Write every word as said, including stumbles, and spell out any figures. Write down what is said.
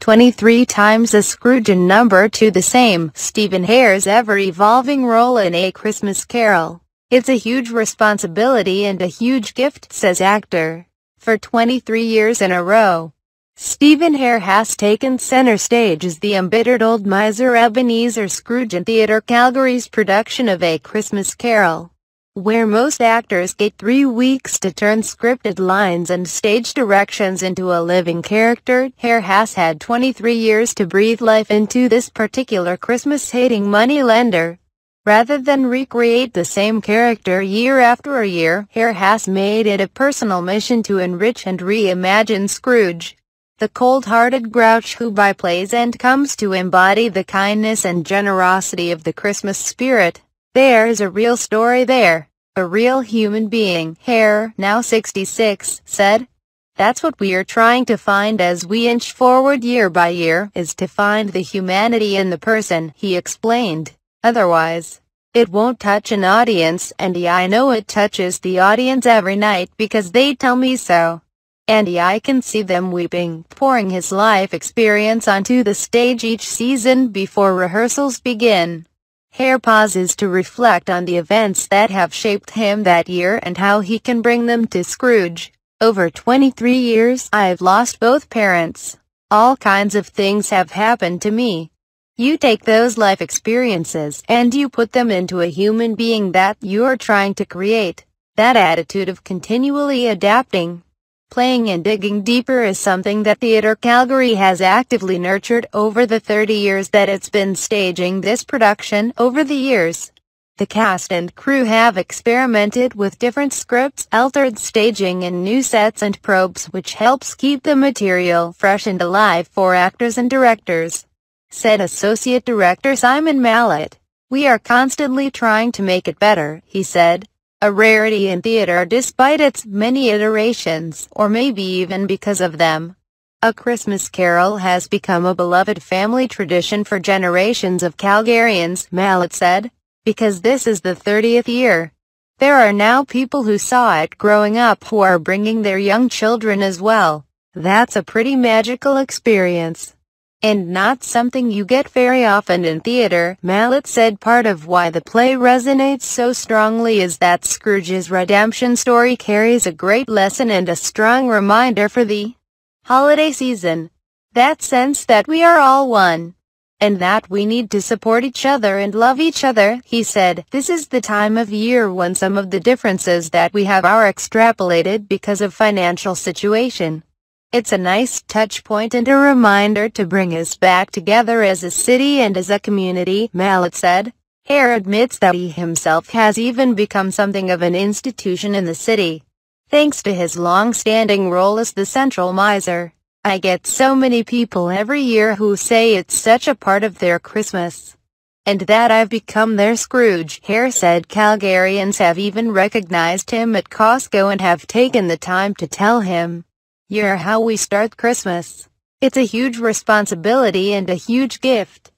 twenty-three times as Scrooge and number two the same. Stephen Hair's ever-evolving role in A Christmas Carol. It's a huge responsibility and a huge gift, says actor. For twenty-three years in a row, Stephen Hair has taken center stage as the embittered old miser Ebenezer Scrooge in Theatre Calgary's production of A Christmas Carol, where most actors get three weeks to turn scripted lines and stage directions into a living character. Hair has had twenty-three years to breathe life into this particular Christmas-hating moneylender. Rather than recreate the same character year after year, Hair has made it a personal mission to enrich and reimagine Scrooge, the cold-hearted grouch who byplays and comes to embody the kindness and generosity of the Christmas spirit. There is a real story there, a real human being, Hair, now sixty-six, said. That's what we are trying to find as we inch forward year by year, is to find the humanity in the person, he explained. Otherwise, it won't touch an audience, and I know it touches the audience every night because they tell me so. And I can see them weeping, pouring his life experience onto the stage each season before rehearsals begin. Hair pauses to reflect on the events that have shaped him that year and how he can bring them to Scrooge. Over twenty-three years, I've lost both parents. All kinds of things have happened to me. You take those life experiences and you put them into a human being that you're trying to create. That attitude of continually adapting, playing and digging deeper is something that Theatre Calgary has actively nurtured over the thirty years that it's been staging this production. Over the years, the cast and crew have experimented with different scripts, altered staging and new sets and probes, which helps keep the material fresh and alive for actors and directors, said Associate Director Simon Mallett. We are constantly trying to make it better, he said. A rarity in theater despite its many iterations, or maybe even because of them. A Christmas Carol has become a beloved family tradition for generations of Calgarians, Mallett said, because this is the thirtieth year. There are now people who saw it growing up who are bringing their young children as well. That's a pretty magical experience, and not something you get very often in theater, Mallett said. Part of why the play resonates so strongly is that Scrooge's redemption story carries a great lesson and a strong reminder for the holiday season. That sense that we are all one, and that we need to support each other and love each other, he said. This is the time of year when some of the differences that we have are extrapolated because of financial situation. It's a nice touch point and a reminder to bring us back together as a city and as a community, Mallett said. Hair admits that he himself has even become something of an institution in the city, thanks to his long-standing role as the central miser. I get so many people every year who say it's such a part of their Christmas, and that I've become their Scrooge, Hair said. Calgarians have even recognized him at Costco and have taken the time to tell him, "You're how we start Christmas." It's a huge responsibility and a huge gift.